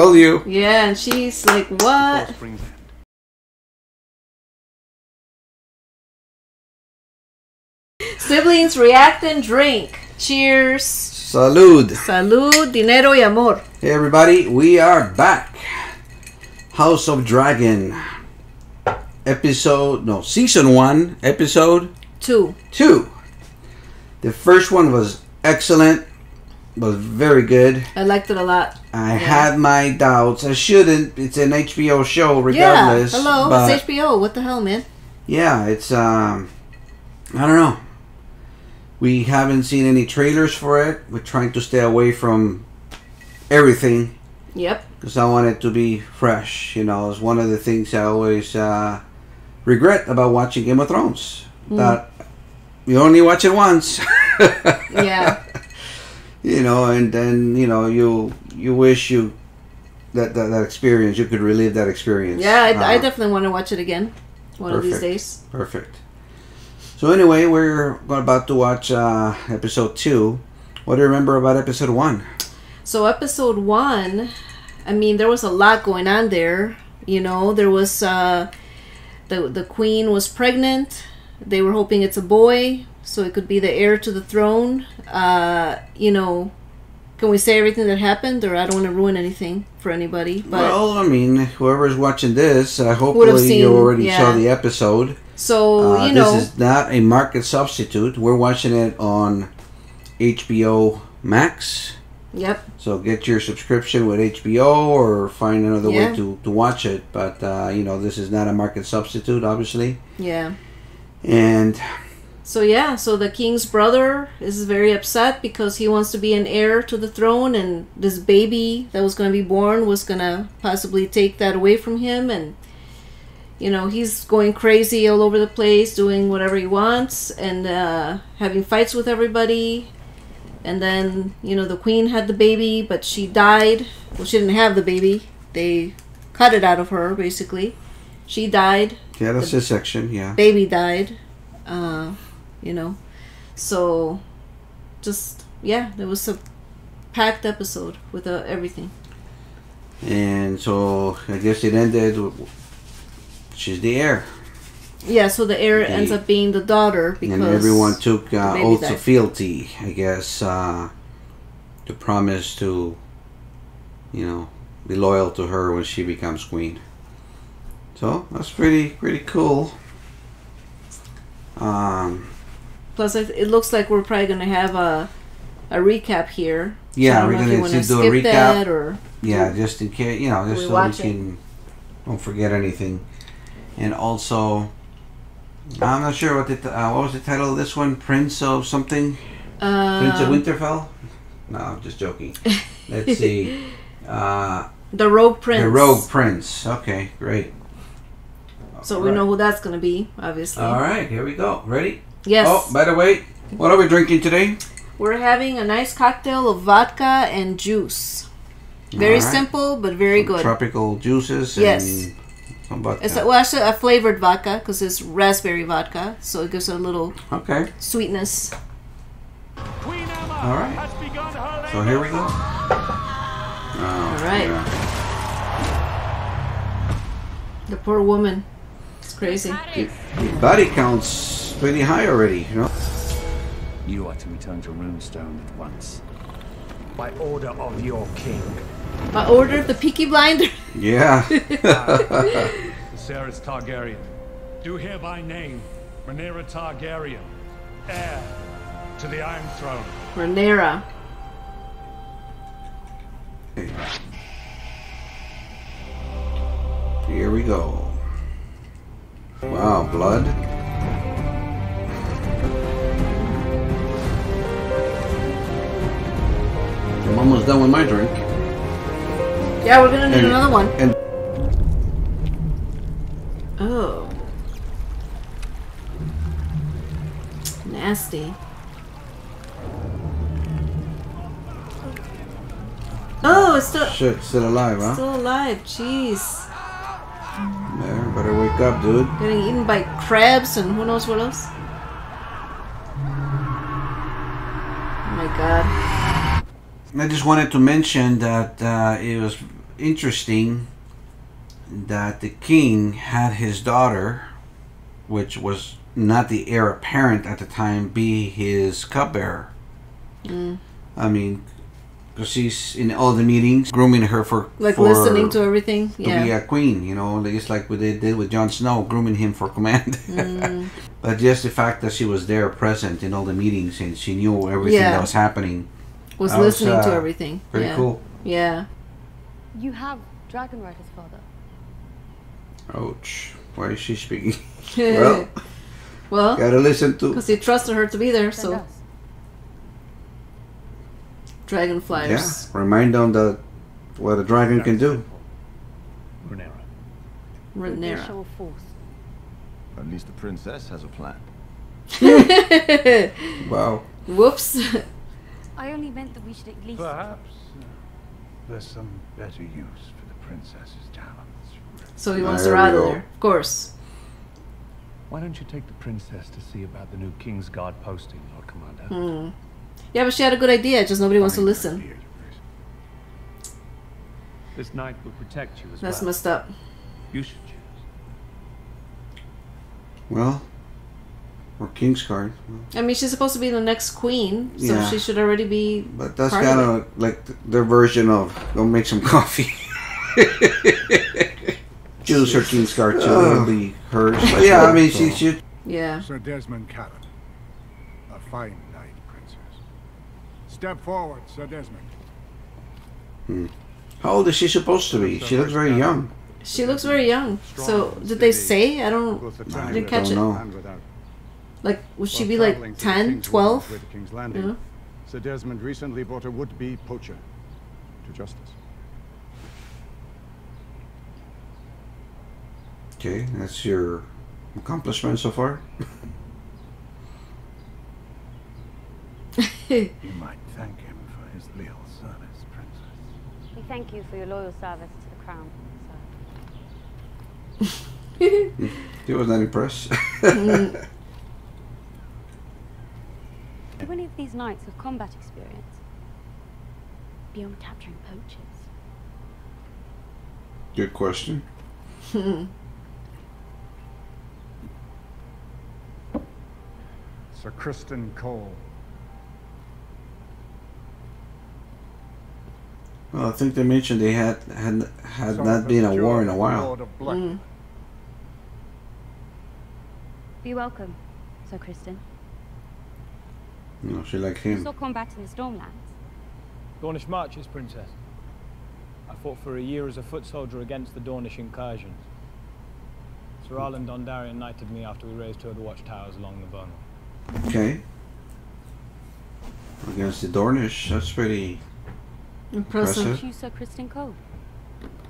will you? Yeah, and she's like, what? Siblings React and Drink. Cheers. Salud. Salud, dinero y amor. Hey everybody, we are back. House of Dragon. Season 1, Episode 2. The first one was excellent. Was very good. I liked it a lot. I had my doubts. I shouldn't. It's an HBO show regardless. Yeah, hello. It's HBO. What the hell, man? Yeah, it's... I don't know. We haven't seen any trailers for it. We're trying to stay away from everything. Yep. Because I want it to be fresh. You know, it's one of the things I always regret about watching Game of Thrones. That you only watch it once. Yeah. You know, and then, you know, you wish you, that experience, you could relive that experience. Yeah, I definitely want to watch it again one of these days. Perfect. So anyway, we're about to watch Episode 2. What do you remember about Episode 1? So Episode 1, I mean, there was a lot going on there. You know, there was, the queen was pregnant. They were hoping it's a boy, so it could be the heir to the throne. You know, can we say everything that happened, or I don't want to ruin anything for anybody? But well, I mean, whoever's watching this, hopefully you already saw the episode. So, you know. This is not a market substitute. We're watching it on HBO Max. Yep. So get your subscription with HBO or find another way to watch it. But, you know, this is not a market substitute, obviously. Yeah. And... so yeah, so the king's brother is very upset because he wants to be an heir to the throne, and this baby that was going to be born was going to possibly take that away from him, and you know, he's going crazy all over the place, doing whatever he wants, and having fights with everybody. And then, you know, the queen had the baby, but she died. Well, she didn't have the baby. They cut it out of her, basically. She died. Yeah, that's a section, yeah. Baby died. You know, so just, yeah, there was a packed episode with everything. And so I guess it ended with, she's the heir. Yeah, so the heir ends up being the daughter, because and everyone took oaths of fealty, I guess, to promise to, you know, be loyal to her when she becomes queen. So that's pretty cool. Plus, it looks like we're probably going to have a recap here. Yeah, so we're going to do a recap. That or yeah, just in case, you know, just so we can don't forget anything. And also, I'm not sure what was the title of this one? Prince of something? Prince of Winterfell? No, I'm just joking. Let's see. The Rogue Prince. The Rogue Prince. Okay, great. So we know who that's going to be, obviously. All right, here we go. Ready? Yes. Oh, by the way, what are we drinking today? We're having a nice cocktail of vodka and juice. Very simple, but very good. Tropical juices and some vodka. It's actually a flavored vodka, because it's raspberry vodka, so it gives it a little sweetness. All right. So here we go. Oh, all right. Yeah. The poor woman. Crazy. The body count's pretty high already, you know. You are to return to Runestone at once. By order of your king. By order of the Peaky Blinder? Yeah. Ser Targaryen. Do hereby name Rhaenyra Targaryen, heir to the Iron Throne. Rhaenyra. Here we go. Wow, blood. I'm almost done with my drink. Yeah, we're gonna need another one. Oh. Nasty. Oh, it's still... shit, still alive, huh? Still alive, jeez. There, better wake up, dude. Getting eaten by crabs and who knows what else. Oh my god. I just wanted to mention that it was interesting that the king had his daughter, which was not the heir apparent at the time, be his cupbearer. Mm. I mean, because she's in all the meetings grooming her for... Like for listening to everything? Yeah. To be a queen, you know, just like what they did with Jon Snow, grooming him for command. Mm. But just the fact that she was there present in all the meetings and she knew everything that was happening. Was listening to everything. Pretty cool. Yeah. You have Dragon Rider's father. Ouch. Why is she speaking? Well, gotta listen to... Because he trusted her to be there, so... Dragon flyers. Yeah, remind them that what a dragon can do. Rhaenyra. At least the princess has a plan. Wow. Whoops. I only meant that we should at least... Perhaps there's some better use for the princess's talents. So he wants to rattle her, of course. Why don't you take the princess to see about the new Kingsguard posting, Lord Commander? Mm. Yeah, but she had a good idea, just nobody wants to listen. This knight will protect you as well. That's messed up. You should choose. Well, or Kingsguard. I mean, she's supposed to be the next queen, so she should already be. But that's kind of like their version of go make some coffee. Choose her Kingsguard, she'll be hers. Yeah, I mean, she should. Yeah. Sir Desmond Carrot, a fine. Step forward, Ser Desmond. Hmm. How old is she supposed to be? She looks very young. She looks very young. So, did they say? I don't... I didn't catch it. Like, would she be like 10, 12? Yeah. Ser Desmond recently brought a would-be poacher to justice. Okay, that's your accomplishment so far? You might thank him for his loyal service, princess. We thank you for your loyal service to the crown, sir. He was not impressed. Do any of these knights have combat experience? Beyond capturing poachers? Good question. Ser Criston Cole. Well, I think they mentioned they had not been a war in a while. Mm. Be welcome, Ser Criston. No, she likes him. You saw combat in the Stormlands. Dornish marches, princess. I fought for a year as a foot soldier against the Dornish incursions. Sir Alan Dondarrion knighted me after we raised two of the watchtowers along the Vernal. Okay. Against the Dornish, that's pretty... Impressive. You, Ser Criston Cole.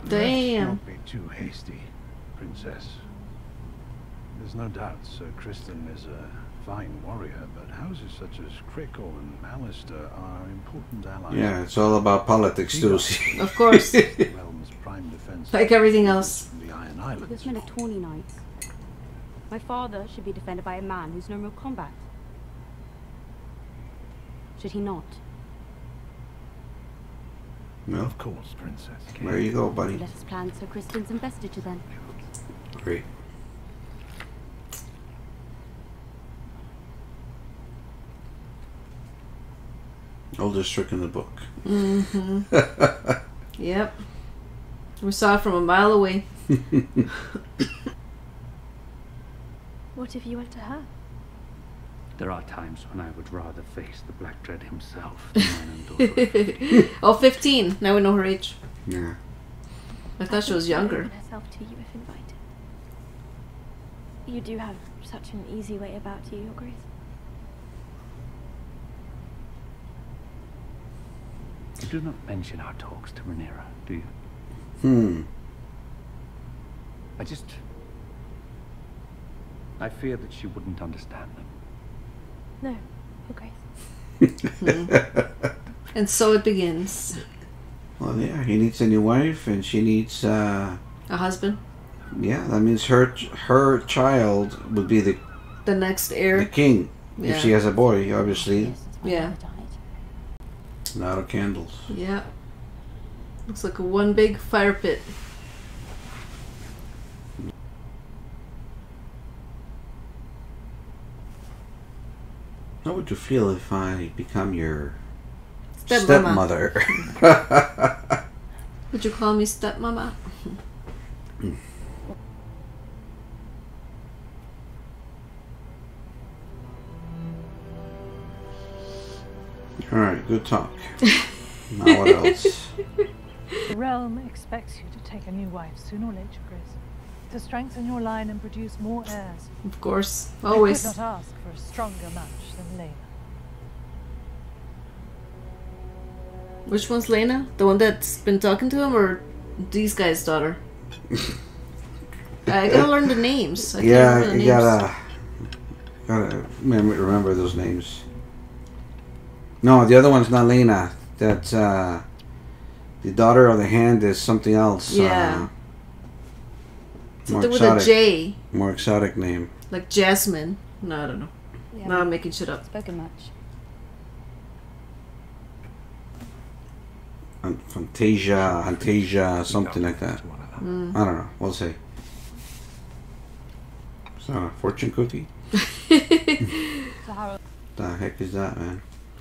Damn. Don't be too hasty, princess. There's no doubt Ser Criston is a fine warrior, but houses such as Crickle and Malister are important allies. Yeah, it's all about politics too. Of course. Like everything else. The Iron Islands. There's been a tawny knight. My father should be defended by a man who's known real combat. Should he not? No. Of course, princess. There you go, buddy. Let us plan Ser Criston's investiture then. Great. Oldest trick in the book. Mm-hmm. Yep. We saw it from a mile away. What if you went to her? There are times when I would rather face the Black Dread himself than my own daughter. Oh, 15. Now we know her age. Yeah. I thought she was younger. Herself to you if invited. You do have such an easy way about you, Your Grace. You do not mention our talks to Rhaenyra, do you? Hmm. I fear that she wouldn't understand them. No, Your Grace. Mm. And so it begins. Well, yeah, he needs a new wife, and she needs a husband. Yeah, that means her child would be the next heir, the king. Yeah. If she has a boy, obviously. Yeah. Not a candles. Yeah. Looks like one big fire pit. How would you feel if I become your stepmother? Would you call me stepmama? Alright, good talk. Now what else? The realm expects you to take a new wife sooner or later, Chris. To strengthen your line and produce more heirs. Of course, always. I could not ask for a stronger match than Laena. Which one's Laena? The one that's been talking to him, or these guys' daughter? I gotta learn the names. I gotta remember those names. No, the other one's not Laena. That's the daughter of the hand is something else. Yeah. Something exotic, with a J. More exotic name. Like Jasmine. No, I don't know. Yeah, now I'm making shit up. Spoken much. Fantasia, something like that. I don't know. We'll see. It's not a fortune cookie. The heck is that,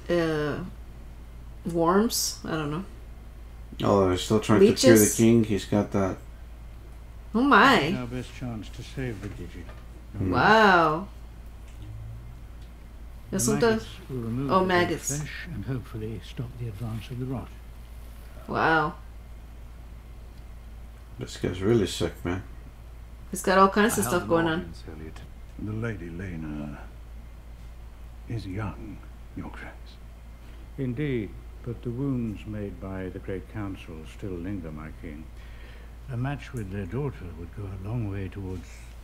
man? Worms? I don't know. Oh, they're still trying Leeches? To cure the king. He's got that. Oh my! Our best chance to save the Gigi. Wow. Yes, sometimes. Oh, maggots. And hopefully stop the advance of the rot. Wow. This guy's really sick, man. He's got all kinds of stuff going on. The Lady Laena is young, Your Grace. Indeed, but the wounds made by the Great Council still linger, my king. A match with their daughter would go a long way towards...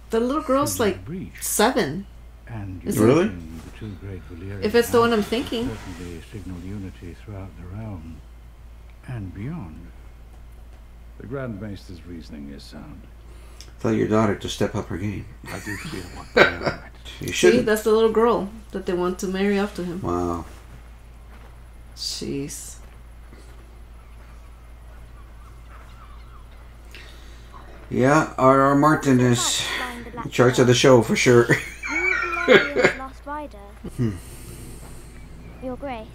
The little girl's like breach. 7. And really? The two great Valerian if it's the one I'm thinking. Certainly signal unity throughout the realm and beyond. The Grand Maester's reasoning is sound. Tell your daughter to step up her game. I do feel what they are. You shouldn't. See, that's the little girl that they want to marry off to him. Wow. Jeez. Yeah, R.R. Martin is in charge of the show for sure. Your Grace,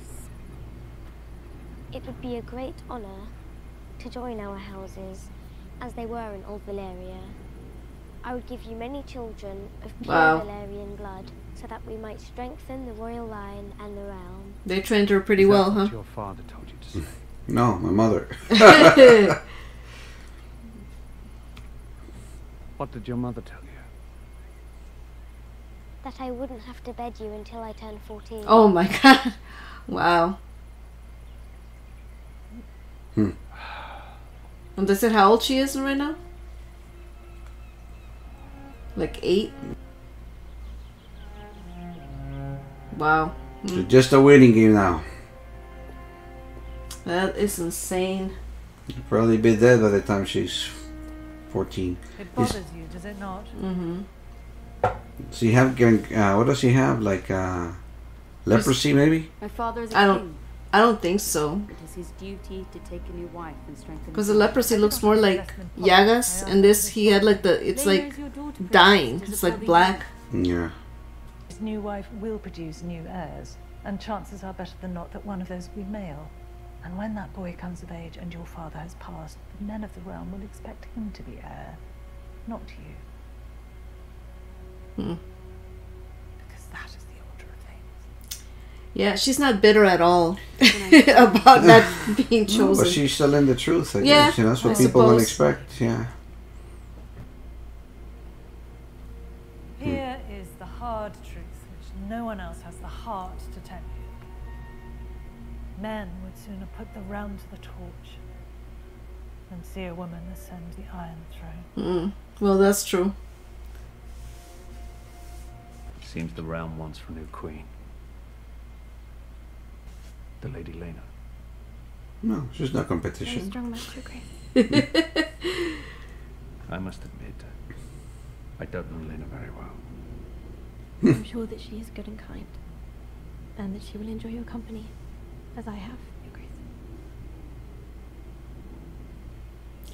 it would be a great honor to join our houses as they were in old Valeria. I would give you many children of pure Valerian blood so that we might strengthen the royal line and the realm. They trained her pretty well, huh? Your father told you to say. No, my mother. What did your mother tell you? That I wouldn't have to bed you until I turned 14. Oh my god. Wow. And they said how old she is right now? Like 8? Wow. So just a waiting game now. That is insane. She'll probably be dead by the time she's 14. It bothers you, does it not? Mm-hmm. So you have what does he have? Like leprosy, maybe? My father's I don't think so. It is his duty to take a new wife and strengthen. Because the leprosy looks more like Yagas, and this he had like the it's like dying. It's like black. Yeah. His new wife will produce new heirs, and chances are better than not that one of those will be male. And when that boy comes of age and your father has passed, the men of the realm will expect him to be heir, not you. Hmm. Because that is the order of things. Yeah, she's not bitter at all about that being chosen. No, but she's telling the truth, I guess. You know, that's what people will expect, yeah. Here is the hard truth, which no one else has the heart to tell you. Men would sooner put the realm to the torch than see a woman ascend the Iron Throne. Well, that's true. Seems the realm wants a new queen. The Lady Laena. No, she's not competition. Strong master, Grace. I must admit, I don't know Laena very well. I'm sure that she is good and kind, and that she will enjoy your company. As I have, Your Grace.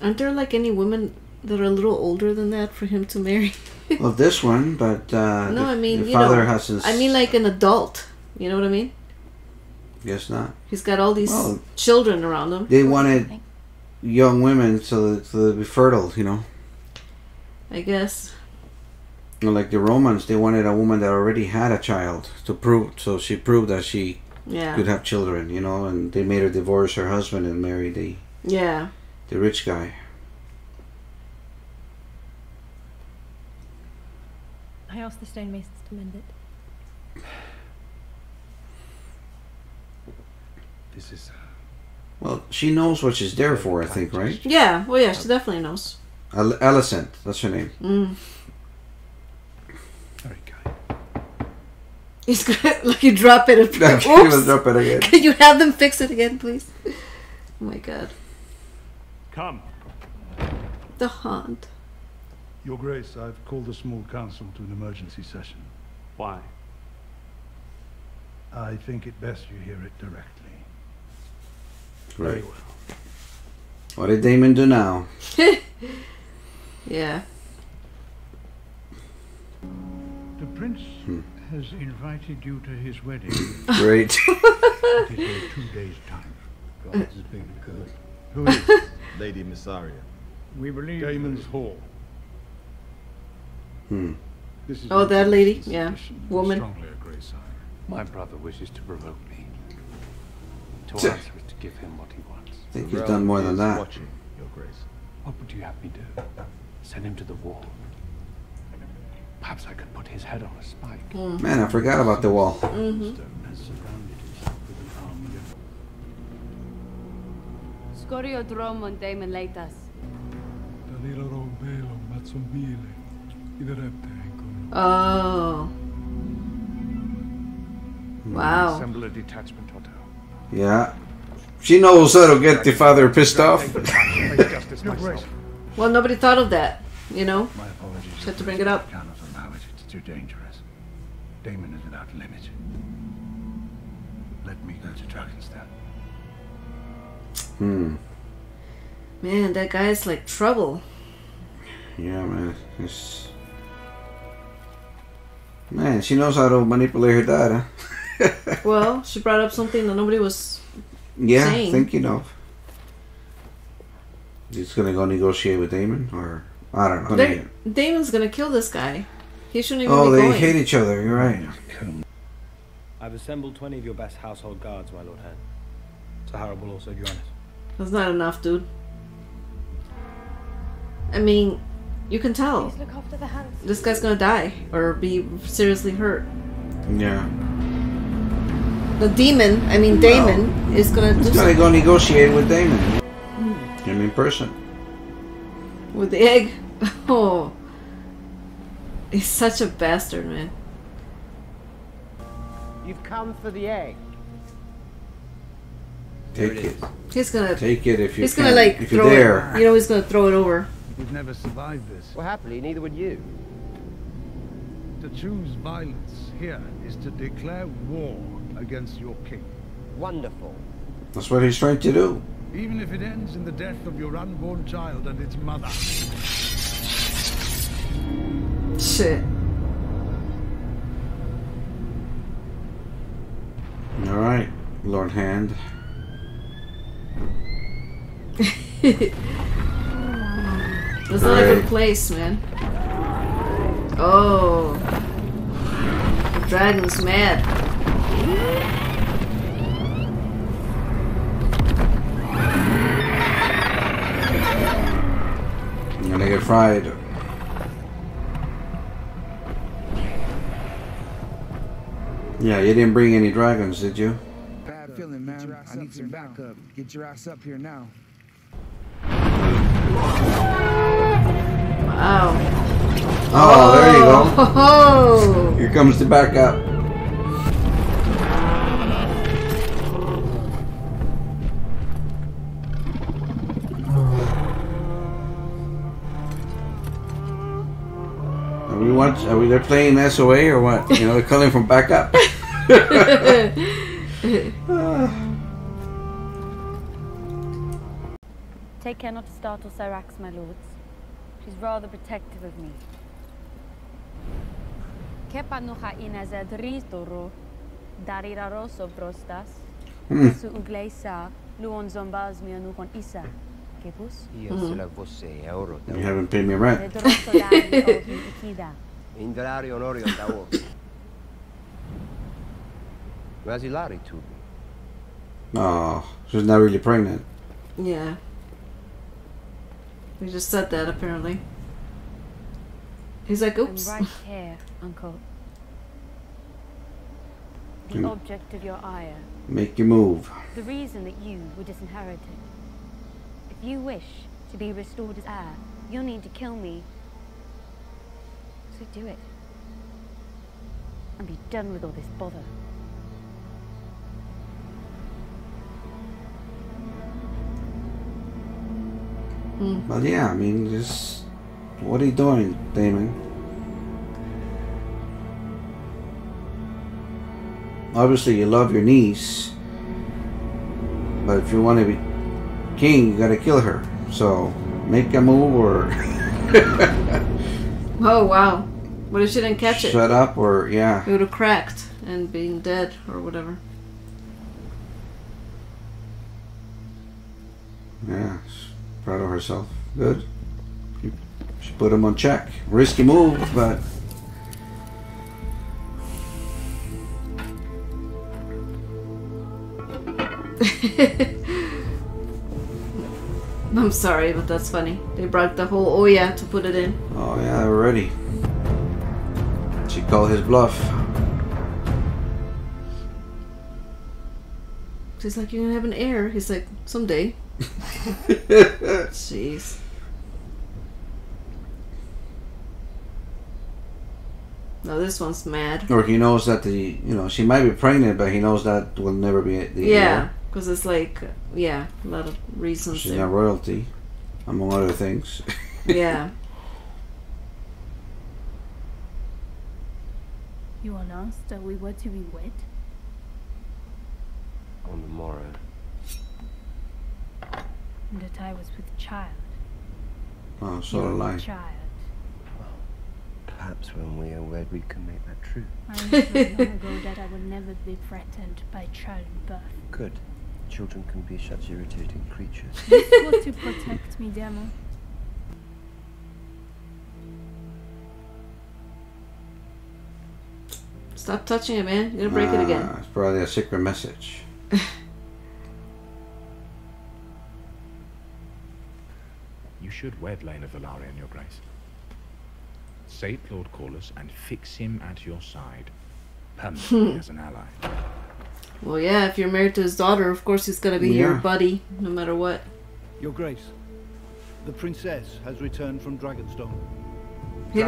Aren't there like any women that are a little older than that for him to marry? Well, this one, but no, I mean, the father has his. I mean, like an adult. You know what I mean? Guess not. He's got all these children around him. They wanted young women so they'd be fertile, you know. I guess. Like the Romans, they wanted a woman that already had a child to prove, so she proved that she could have children, you know, and they made her divorce her husband and marry the rich guy. I asked the stonemasons to mend it. This is well, she knows what she's there for, I think, right? Yeah, well, yeah, she definitely knows. Alicent, that's her name. Mm. He's gonna, like, you drop it. Oops. Drop it again. Can you have them fix it again, please? Oh my God. Come. The Hunt. Your Grace, I've called a small council to an emergency session. Why? I think it best you hear it directly. Very well. What did Daemon do now? Yeah. The Prince has invited you to his wedding. Great. It is in 2 days' time. God's been good. Who is Lady Mysaria? We believe Daemon's Hall. This is that lady? Yeah. Woman. Strongly agree, sire. My brother wishes to provoke me. To answer is to give him what he wants. I think he's done more than that. Watching, Your Grace. What would you have me do? Send him to the wall. Perhaps I could put his head on a spike. Mm. Man, I forgot about the wall. Mm-hmm. Oh. Wow. Assemble a detachment, Otto. Yeah. She knows how to get the father pissed off. Well, nobody thought of that, you know? My apologies. Just had to bring it up. Too dangerous. Daemon is without limit. Let me go to Dragonstone. Man, that guy's like trouble. Yeah, man. It's... Man, she knows how to manipulate her data. Well, she brought up something that nobody was saying. Thinking of. He's gonna go negotiate with Daemon, or I don't know. Daemon's gonna kill this guy. He shouldn't even be going. Hate each other, you're right. I've assembled 20 of your best household guards, my Lord Hand. Sir Harold will also join us. That's not enough, dude. I mean, you can tell. Look after the hands. This guy's gonna die or be seriously hurt. Yeah. The demon, I mean Daemon, is gonna do something. He's gonna go negotiate with Daemon. Him in person. With the egg? Oh. He's such a bastard, man. You've come for the egg. Take it. He's gonna take it if you. He's gonna like if throw it. You know he's gonna throw it over. You've never survived this. Well, happily, neither would you. To choose violence here is to declare war against your king. Wonderful. That's what he's trying to do. Even if it ends in the death of your unborn child and its mother. Shit. All right, Lord Hand. That's not a good place, man. Oh, the dragon's mad. I'm gonna get fried. Yeah, you didn't bring any dragons, did you? Bad feeling, man. I need some backup. Get your ass up here now. Wow. Oh, there you go. Here comes the backup. Are we there playing SOA or what? You know, they're coming from back up. Take cannot startle Syrax, my lords. She's rather protective of me. Kepanuha inazadristoro, dariraroso prostas, su ugleisa, luon zombas mianuhon isa. You haven't paid me rent. Oh, she's not really pregnant. Yeah. We just said that apparently. He's like, oops. I'm right here, Uncle. The object of your ire. Make you move. The reason that you were disinherited. If you wish to be restored as heir, you'll need to kill me. So do it. And be done with all this bother. But yeah, I mean, just... What are you doing, Daemon? Obviously, you love your niece. But if you want to be king, you gotta kill her. So, make a move or... Oh, wow. What if she didn't catch it? Shut up or, yeah. It would have cracked and being dead or whatever. Yeah. Proud of herself. Good. She put him on check. Risky move, but I'm sorry, but that's funny. They brought the whole Oya to put it in. Oh yeah, already. She called his bluff. She's like, you're gonna have an heir. He's like, someday. Jeez. No, this one's mad. Or he knows that the, you know, she might be pregnant, but he knows that will never be the heir. Because it's like, yeah, a lot of reasons. She's not royalty, among other things. Yeah. You announced that we were to be wed? On the morrow. And that I was with child. Oh, so like child. Well, perhaps when we are wed, we can make that true. I knew long ago that I would never be threatened by childbirth. Good. Children can be such irritating creatures. You thought to protect me, Daemon. Stop touching it, man. You're gonna break it again. It's probably a secret message. You should wed Laena Velaryon, Your Grace. Sate Lord Corlys and fix him at your side, permanently as an ally. Well, yeah, if you're married to his daughter, of course he's gonna be your buddy, no matter what. Your Grace, the princess has returned from Dragonstone. He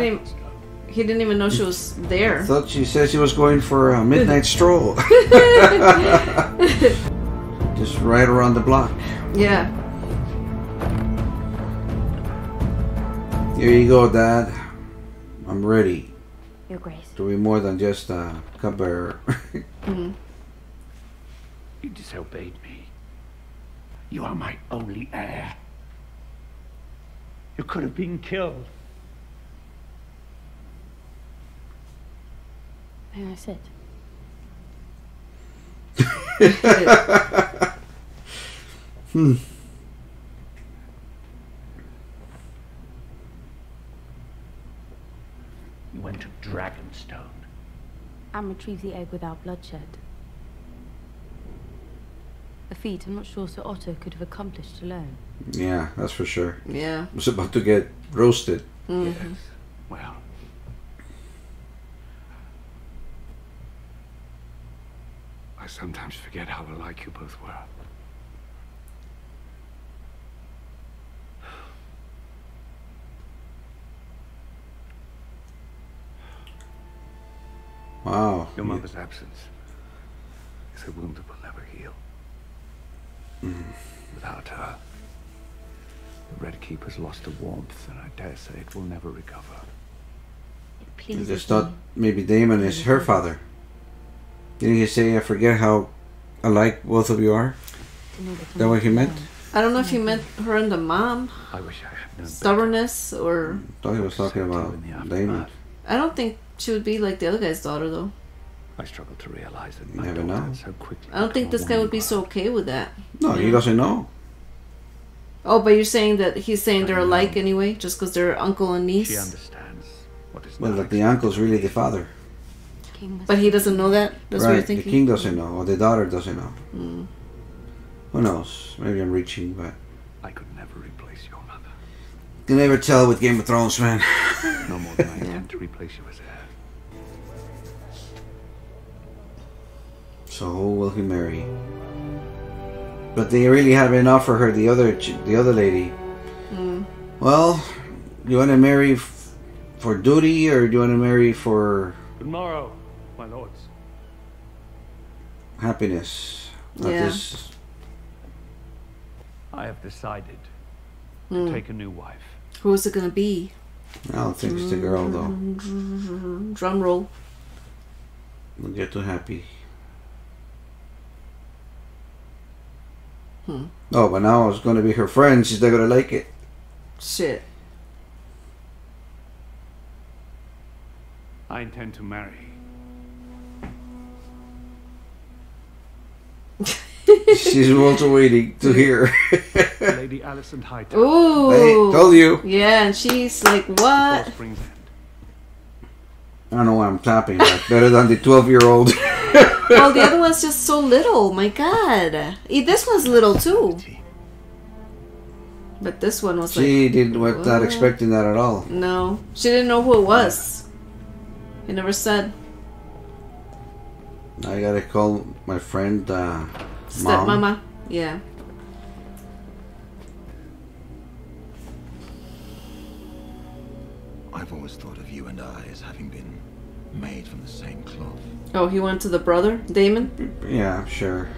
didn't even know she was there. I thought she said she was going for a midnight stroll. Just right around the block. Yeah. Here you go, Dad. I'm ready. Your Grace. To be more than just a cupbearer. You disobeyed me. You are my only heir. You could have been killed. May I sit? You went to Dragonstone. And retrieved the egg without bloodshed. A feat I'm not sure Sir Otto could have accomplished alone. Yeah, that's for sure. Yeah. It was about to get roasted. Yes. Well. I sometimes forget how alike you both were. Wow. Your mother's absence is a wound that will never heal. Without her, the Red Keep has lost a warmth, and I dare say it will never recover. I just thought maybe Daemon is her father. Didn't he say, I forget how alike both of you are? Is that what he meant? I don't know if you meant her and the mom. I wish I had known stubbornness better. Or I thought he was talking about Daemon. I don't think she would be like the other guy's daughter though. I struggle to realize that my daughter died so quickly. I don't think this guy would be so okay with that. No, he doesn't know. Oh, but you're saying that he's saying they're alike anyway, just because they're uncle and niece? She understands what is well, that the uncle's really the father. But he doesn't know that? That's right, what you're thinking? The king doesn't know, or the daughter doesn't know. Mm. Who knows? Maybe I'm reaching, but... I could never replace your mother. You can never tell with Game of Thrones, man. No more than I intend to replace you as heir. So who will he marry? But they really haven't offered her the other lady. Mm. Well, you want to marry for duty, or do you want to marry for... Good morrow, my lords. Happiness. Not this. I have decided to take a new wife. Who is it going to be? I don't think it's the girl, though. Drum roll. Don't get too happy. Oh, but now it's going to be her friend. She's not going to like it. Shit. I intend to marry. She's also waiting to hear. Lady Alicent Hightower. Ooh. I told you. Yeah, and she's like, what? I don't know why I'm clapping. Like, better than the 12-year-old. Well, the other one's just so little. My God, this one's little too. But this one was she didn't was not expecting that at all. No, she didn't know who it was. He never said. I gotta call my friend stepmama. Yeah. I've always thought of you and I as having been made from the same cloth. Oh, he went to the brother, Daemon? Yeah, sure.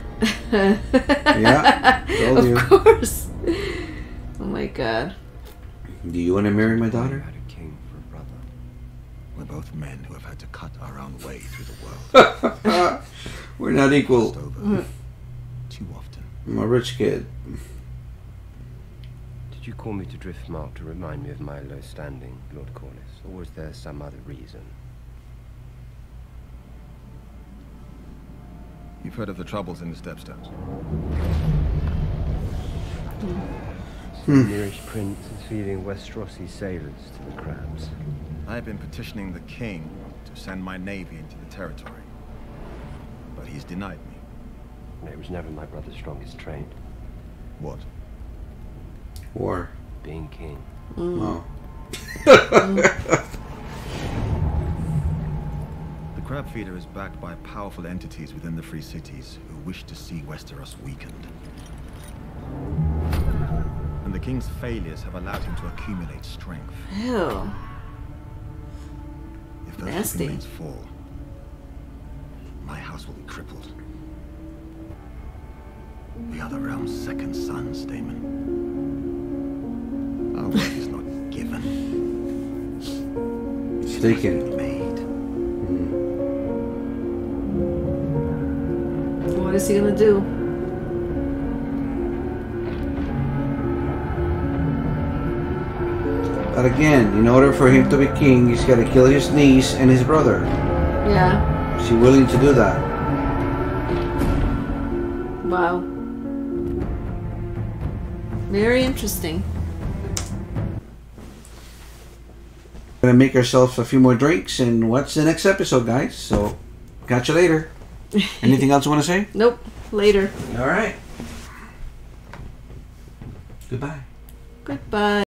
Yeah, told you. Of course. Oh my God. Do you want to marry my daughter? I had a king for a brother. We're both men who have had to cut our own way through the world. We're not equal. Too often. I'm a rich kid. Did you call me to Driftmark to remind me of my low standing, Lord Corlys? Or was there some other reason? You've heard of the troubles in the Stepstones. The nearest prince is feeding Westerosi sailors to the crabs. I have been petitioning the king to send my navy into the territory, but he's denied me. It was never my brother's strongest trait. What? War. Being king. Mm. Oh. The crab feeder is backed by powerful entities within the Free Cities who wish to see Westeros weakened. And the king's failures have allowed him to accumulate strength. Ew. If those things fall, my house will be crippled. We are the realm's second sons, Daemon. Our work is not given. It's taken. What is he gonna do? But again, in order for him to be king, he's gotta kill his niece and his brother. Yeah. Is he willing to do that? Wow. Very interesting. Gonna make ourselves a few more drinks and watch the next episode, guys. So, catch you later. Anything else you want to say? Nope. Later. All right. Goodbye. Goodbye.